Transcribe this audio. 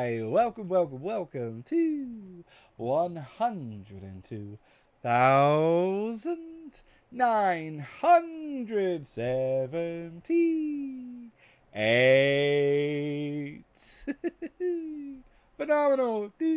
Hi, welcome to 102,978. Phenomenal, dude.